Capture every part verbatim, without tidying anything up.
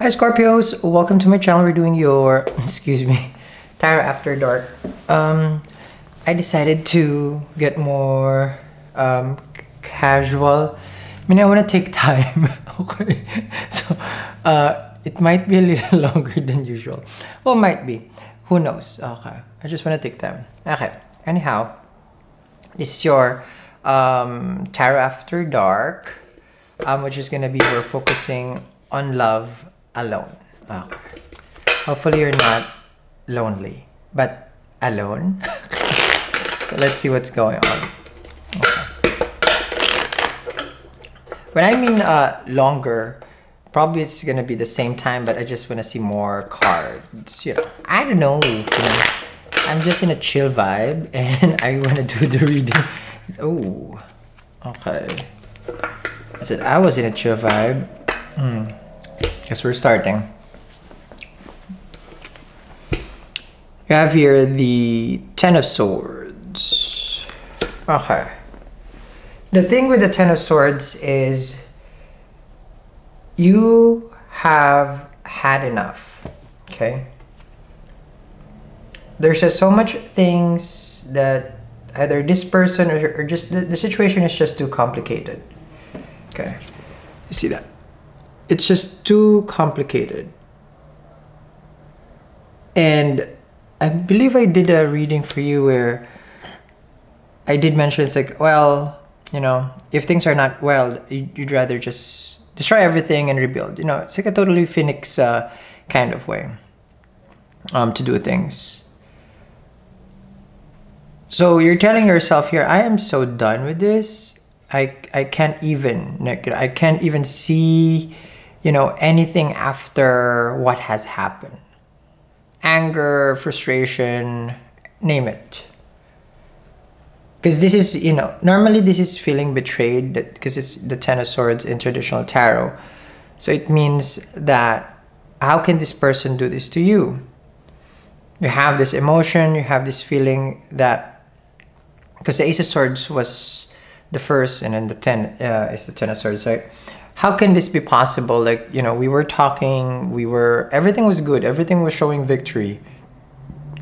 Hi Scorpios, welcome to my channel. We're doing your, excuse me, Tarot After Dark. Um, I decided to get more um, casual. I mean, I want to take time, okay? So, uh, it might be a little longer than usual. Well, might be. Who knows? Okay. I just want to take time. Okay. Anyhow, this is your um, Tarot After Dark, um, which is going to be, we're focusing on love. Alone. Okay. Hopefully you're not lonely, but alone. So let's see what's going on. Okay. When I mean uh, longer, probably it's gonna be the same time, but I just wanna see more cards. You know, I don't know. You know, I'm just in a chill vibe, and I wanna do the reading. Oh, okay. I said I was in a chill vibe. Mm. Guess we're starting. You have here the Ten of Swords. Okay. The thing with the Ten of Swords is you have had enough. Okay. There's just so much things that either this person or, or just the, the situation is just too complicated. Okay. You see that? It's just too complicated. And I believe I did a reading for you where I did mention it's like, well, you know, if things are not well, you'd rather just destroy everything and rebuild. You know, it's like a totally Phoenix uh, kind of way um, to do things. So you're telling yourself here, I am so done with this. I, I can't even, I can't even see... you know, anything after what has happened. Anger, frustration, name it. Because this is, you know, normally this is feeling betrayed because it's the Ten of Swords in traditional tarot. So it means that how can this person do this to you? You have this emotion, you have this feeling that, because the Ace of Swords was the first and then the Ten uh, is the Ten of Swords, right? How can this be possible? Like, you know, we were talking, we were, everything was good. Everything was showing victory.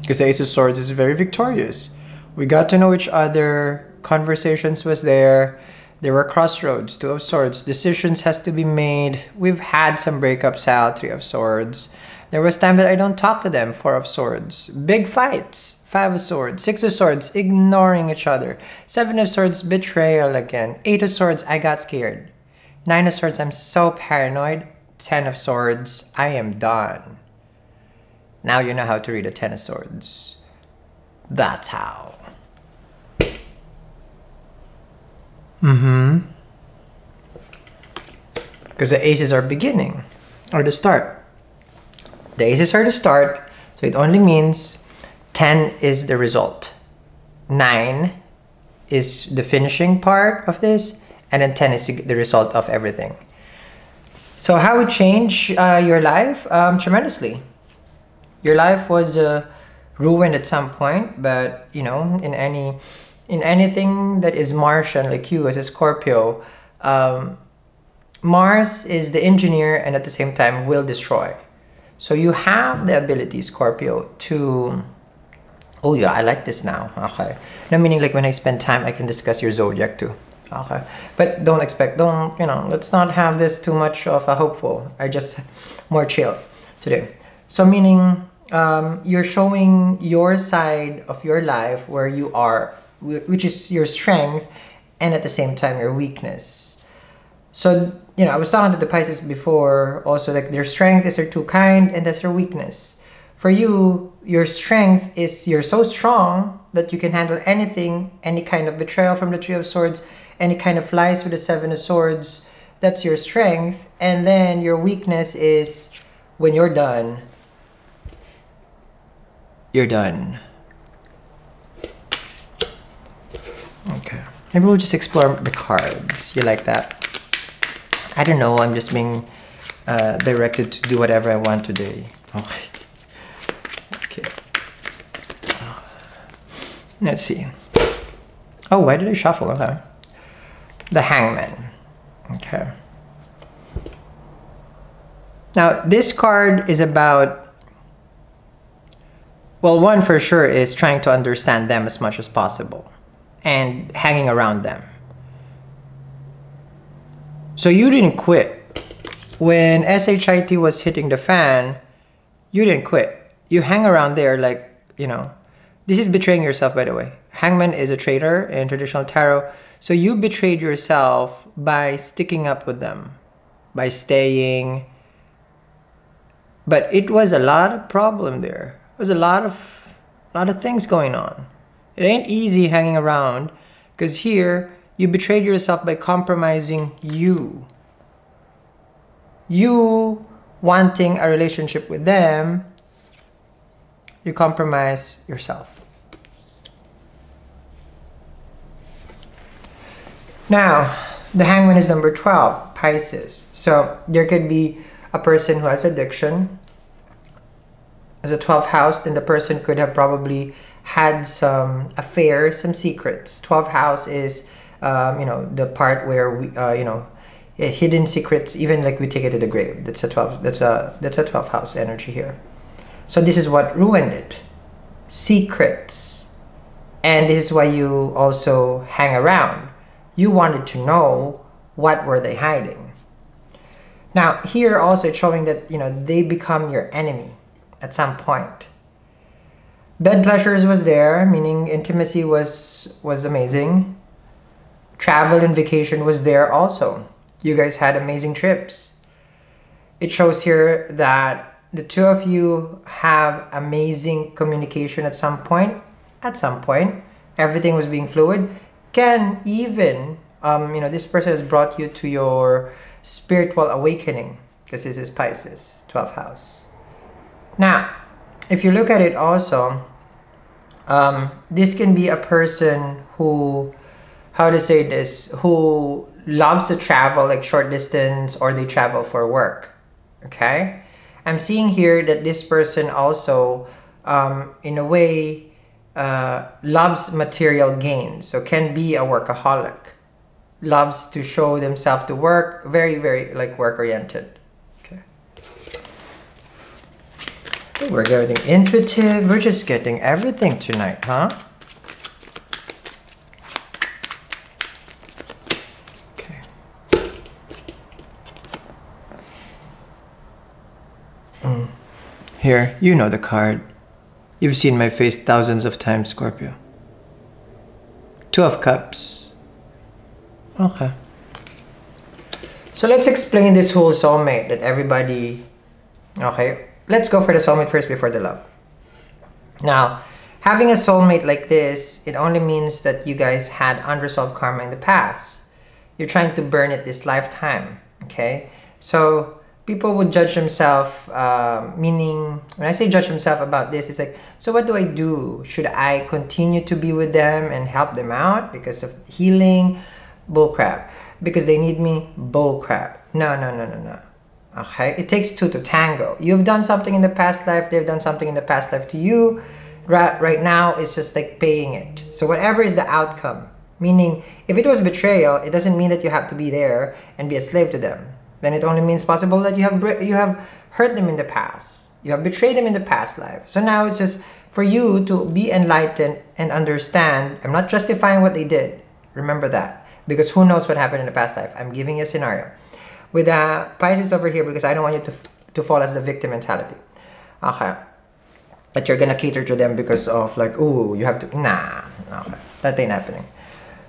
Because the Ace of Swords is very victorious. We got to know each other. Conversations was there. There were crossroads, Two of Swords. Decisions has to be made. We've had some breakups out, Three of Swords. There was time that I don't talk to them, Four of Swords. Big fights, Five of Swords. Six of Swords, ignoring each other. Seven of Swords, betrayal again. Eight of Swords, I got scared. Nine of Swords, I'm so paranoid. Ten of Swords, I am done. Now you know how to read a Ten of Swords. That's how. Mm-hmm. Because the aces are beginning, or the start. The aces are the start, so it only means ten is the result. Nine is the finishing part of this. And then ten is the result of everything. So how it changed uh, your life? Um, tremendously. Your life was uh, ruined at some point, but you know, in any, in anything that is Martian, like you as a Scorpio, um, Mars is the engineer and at the same time will destroy. So you have the ability, Scorpio, to... Oh yeah, I like this now. Okay. No, meaning like when I spend time, I can discuss your zodiac too. Okay, but don't expect, don't, you know, let's not have this too much of a hopeful. I just, more chill today. So meaning, um, you're showing your side of your life where you are, which is your strength, and at the same time, your weakness. So, you know, I was talking to the Pisces before, also like their strength is they're too kind, and that's their weakness. For you, your strength is you're so strong that you can handle anything, any kind of betrayal from the Three of Swords, any kind of lies with the Seven of Swords, that's your strength. And then your weakness is when you're done, you're done. Okay. Maybe we'll just explore the cards. You like that? I don't know. I'm just being uh, directed to do whatever I want today. Okay. Okay. Let's see. Oh, why did I shuffle? Okay. The Hangman. Okay. Now, this card is about, well, one for sure is trying to understand them as much as possible and hanging around them. So you didn't quit. When S H I T was hitting the fan, you didn't quit. You hang around there like, you know, this is betraying yourself, by the way. Hangman is a traitor in traditional tarot. So you betrayed yourself by sticking up with them, by staying. But it was a lot of problem there. It was a lot of, a lot of things going on. It ain't easy hanging around, because here you betrayed yourself by compromising you. You wanting a relationship with them, you compromise yourself. Now, the hangman is number twelve, Pisces. So there could be a person who has addiction as a twelfth house, then the person could have probably had some affair, some secrets. twelfth house is, um, you know, the part where we, uh, you know, hidden secrets, even like we take it to the grave. That's a twelve. That's a that's a twelve house energy here. So this is what ruined it, secrets, and this is why you also hang around. You wanted to know what were they hiding. Now here also it's showing that, you know, they become your enemy at some point. Bed pleasures was there, meaning intimacy was was amazing. Travel and vacation was there also. You guys had amazing trips. It shows here that the two of you have amazing communication at some point. At some point, everything was being fluid. Can even, um, you know, this person has brought you to your spiritual awakening, because this is Pisces, twelfth house. Now, if you look at it also, um, this can be a person who, how to say this, who loves to travel like short distance, or they travel for work. Okay, I'm seeing here that this person also um, in a way uh, loves material gains, so can be a workaholic, loves to show themselves to work, very very like work oriented. Okay, we're getting intuitive, we're just getting everything tonight, huh? Here, you know the card. You've seen my face thousands of times, Scorpio. Two of Cups. Okay. So let's explain this whole soulmate that everybody... Okay, let's go for the soulmate first before the love. Now, having a soulmate like this, it only means that you guys had unresolved karma in the past. You're trying to burn it this lifetime, okay? So... people would judge themselves, uh, meaning, when I say judge themselves about this, it's like, so what do I do? Should I continue to be with them and help them out because of healing? Bullcrap. Because they need me? Bullcrap. No, no, no, no, no. Okay? It takes two to tango. You've done something in the past life, they've done something in the past life to you. Right, right now, it's just like paying it. So whatever is the outcome, meaning, if it was betrayal, it doesn't mean that you have to be there and be a slave to them. Then it only means possible that you have you have hurt them in the past. You have betrayed them in the past life. So now it's just for you to be enlightened and understand, I'm not justifying what they did. Remember that. Because who knows what happened in the past life. I'm giving you a scenario. With uh, Pisces over here, because I don't want you to, to fall as the victim mentality. Okay. That you're going to cater to them because of like, ooh, you have to... Nah. Okay. That ain't happening.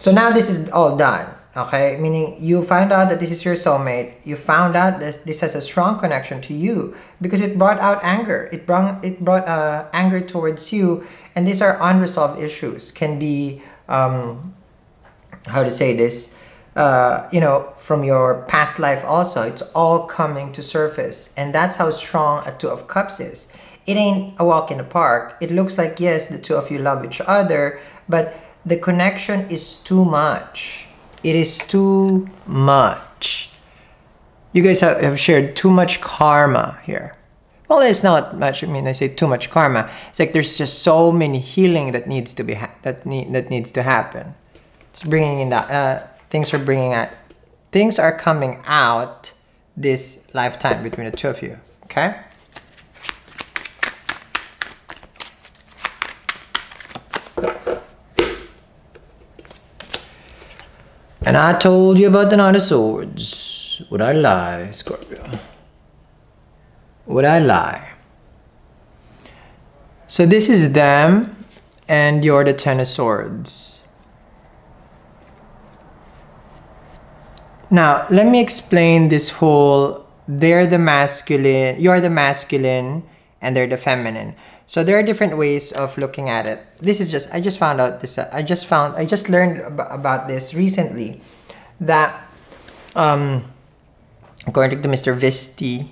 So now this is all done. Okay, meaning you found out that this is your soulmate. You found out that this has a strong connection to you because it brought out anger. It brought it brought uh, anger towards you, and these are unresolved issues. Can be um, how to say this, uh, you know, from your past life also. It's all coming to surface, and that's how strong a Two of Cups is. It ain't a walk in the park. It looks like yes, the two of you love each other, but the connection is too much. It is too much. You guys have, have shared too much karma here. Well, it's not much. I mean, I say too much karma. It's like there's just so many healing that needs to be ha that need that needs to happen. It's bringing in that uh, things are bringing out. Things are coming out this lifetime between the two of you, okay? And I told you about the Nine of Swords. Would I lie, Scorpio? Would I lie? So this is them, and you're the Ten of Swords. Now, let me explain this whole, they're the masculine, you're the masculine, and they're the feminine. So there are different ways of looking at it. This is just, I just found out this, I just found, I just learned ab about this recently, that, um, according to Mister Visti,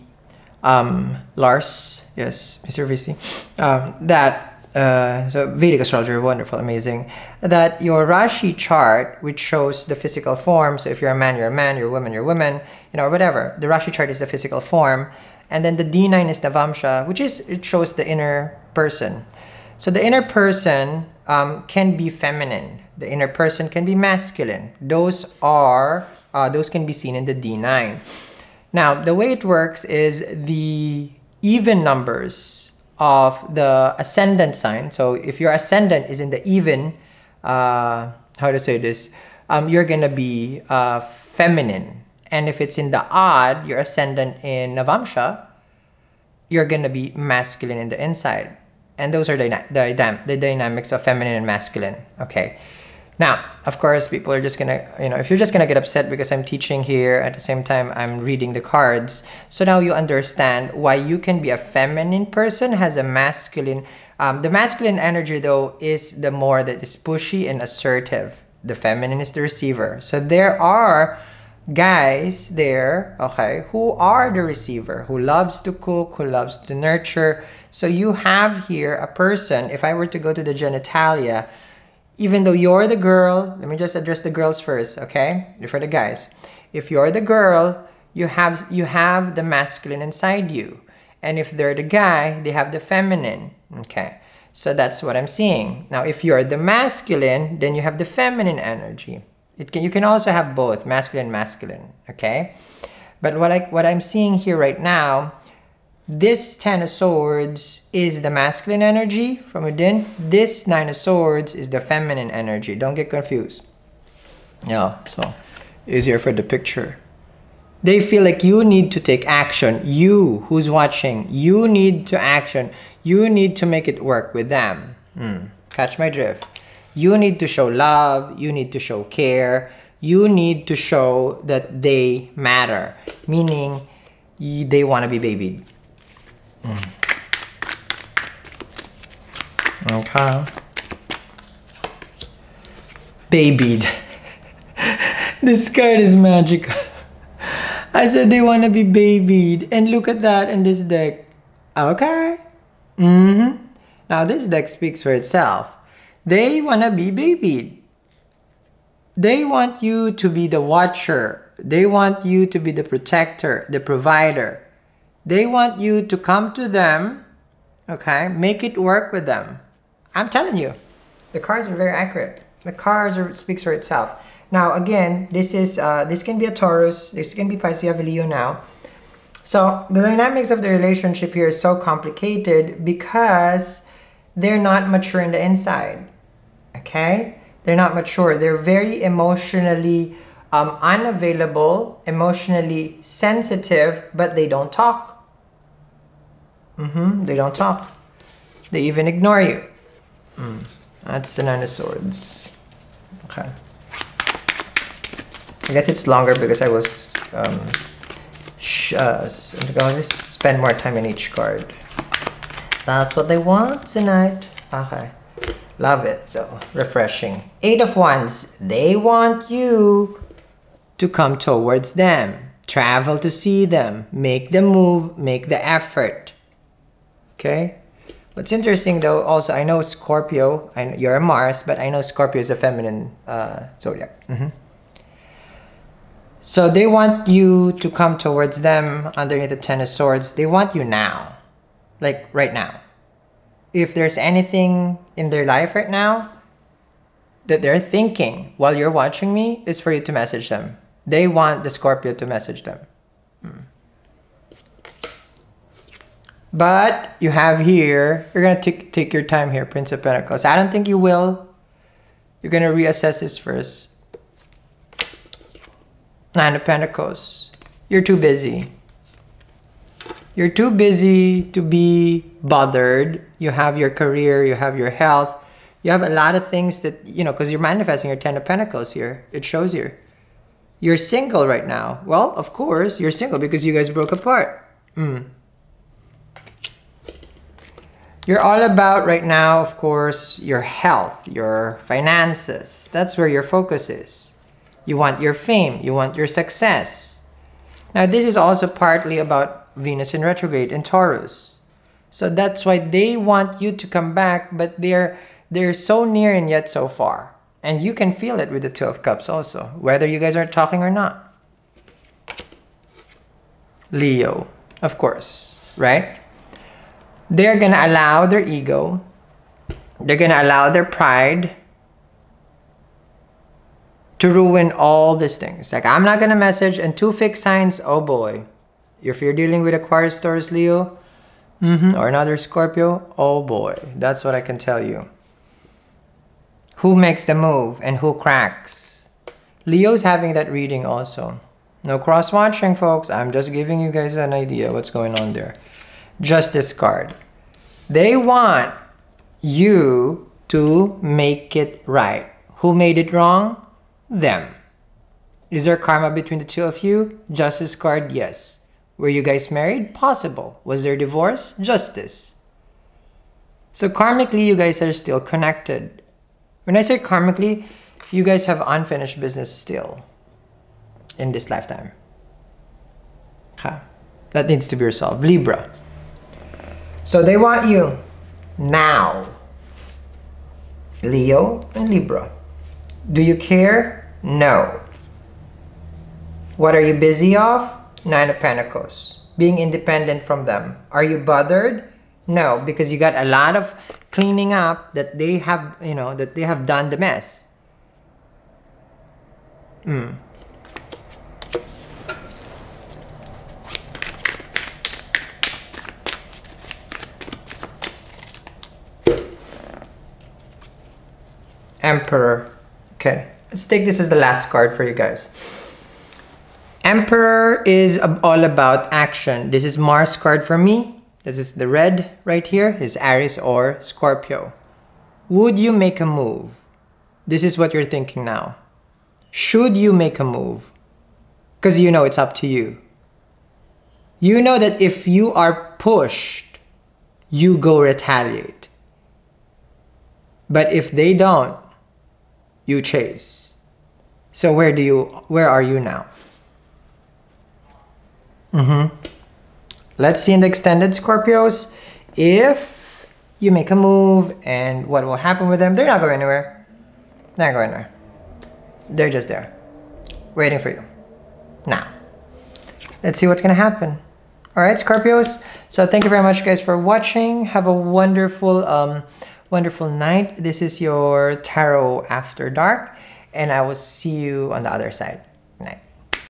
um, Lars, yes, Mister Visti, um, that, uh, so Vedic astrologer, wonderful, amazing, that your Rashi chart, which shows the physical form, so if you're a man, you're a man, you're a woman, you're a woman, you know, whatever, the Rashi chart is the physical form. And then the D nine is Navamsa, which is, it shows the inner person. So the inner person um, can be feminine. The inner person can be masculine. Those are, uh, those can be seen in the D nine. Now, the way it works is the even numbers of the ascendant sign. So if your ascendant is in the even, uh, how to say this, um, you're gonna be uh, feminine. And if it's in the odd, your ascendant in Navamsa, you're going to be masculine in the inside. And those are dyna the, the dynamics of feminine and masculine. Okay. Now, of course, people are just going to, you know, if you're just going to get upset because I'm teaching here, at the same time, I'm reading the cards. So now you understand why you can be a feminine person, has a masculine. Um, the masculine energy, though, is the more that is pushy and assertive. The feminine is the receiver. So there are guys there, okay, who are the receiver, who loves to cook, who loves to nurture. So you have here a person, if I were to go to the genitalia, even though you're the girl, let me just address the girls first, okay? For the guys, if you're the girl, you have, you have the masculine inside you. And if they're the guy, they have the feminine, okay? So that's what I'm seeing. Now, if you're the masculine, then you have the feminine energy. It can, you can also have both, masculine and masculine, okay? But what, I, what I'm seeing here right now, this Ten of Swords is the masculine energy from within. This Nine of Swords is the feminine energy. Don't get confused. Yeah, so easier for the picture. They feel like you need to take action. You, who's watching, you need to action. You need to make it work with them. Mm, catch my drift. You need to show love, you need to show care, you need to show that they matter, meaning they want to be babied. Mm. Okay. Babied. This card is magical. I said they want to be babied, and look at that in this deck. Okay. Mm-hmm. Now this deck speaks for itself. They want to be babied. They want you to be the watcher. They want you to be the protector, the provider. They want you to come to them, okay? Make it work with them. I'm telling you, the cards are very accurate. The cards are, speaks for itself. Now, again, this is uh, this can be a Taurus. This can be Pisces. You have a Leo now. So the dynamics of the relationship here is so complicated because they're not mature in the inside. Okay? They're not mature. They're very emotionally um, unavailable, emotionally sensitive, but they don't talk. Mm-hmm. They don't talk. They even ignore you. Mm. That's the Nine of Swords. Okay. I guess it's longer because I was um, sh uh, spend more time in each card. That's what they want tonight. Okay. Love it though. Refreshing. Eight of Wands. They want you to come towards them. Travel to see them. Make the move. Make the effort. Okay? What's interesting though, also, I know Scorpio, I know you're a Mars, but I know Scorpio is a feminine uh, zodiac. Mm-hmm. So they want you to come towards them underneath the Ten of Swords. They want you now. Like right now. If there's anything in their life right now that they're thinking while you're watching me, is for you to message them. They want the Scorpio to message them. Mm. But you have here, you're going to take your time here, Prince of Pentacles. I don't think you will. You're going to reassess this first. Nine of Pentacles. You're too busy. You're too busy to be bothered. You have your career, you have your health. You have a lot of things that, you know, because you're manifesting your Ten of Pentacles here. It shows here. You're single right now. Well, of course, you're single because you guys broke apart. Mm. You're all about right now, of course, your health, your finances. That's where your focus is. You want your fame. You want your success. Now, this is also partly about Venus in retrograde and Taurus. So that's why they want you to come back, but they're they're so near and yet so far. And you can feel it with the Two of Cups also, whether you guys are talking or not. Leo, of course, right? They're going to allow their ego. They're going to allow their pride to ruin all these things. Like, I'm not going to message. And two fixed signs, oh boy. If you're dealing with Aquarius, Taurus, Leo, mm-hmm, or another Scorpio, oh boy. That's what I can tell you. Who makes the move and who cracks? Leo's having that reading also. No cross-watching, folks. I'm just giving you guys an idea what's going on there. Justice card. They want you to make it right. Who made it wrong? Them. Is there karma between the two of you? Justice card, yes. Were you guys married? Possible. Was there divorce? Justice. So karmically, you guys are still connected. When I say karmically, you guys have unfinished business still in this lifetime. Ha. That needs to be resolved. Libra. So they want you now. Leo and Libra. Do you care? No. What are you busy of? Nine of Pentacles. Being independent from them. Are you bothered? No, because you got a lot of cleaning up that they have, you know, that they have done the mess. Mm. Emperor. Okay, let's take this as the last card for you guys. Emperor is all about action. This is Mars card for me. This is the red right here, is Aries or Scorpio. Would you make a move? This is what you're thinking now. Should you make a move? Because you know it's up to you. You know that if you are pushed, you go retaliate. But if they don't, you chase. So where do you, where are you now? Mm-hmm. Let's see in the extended, Scorpios, if you make a move and what will happen with them. They're not going anywhere. They're not going anywhere. They're just there, waiting for you. Now, let's see what's going to happen. All right, Scorpios. So thank you very much, guys, for watching. Have a wonderful, um, wonderful night. This is your Tarot After Dark, and I will see you on the other side.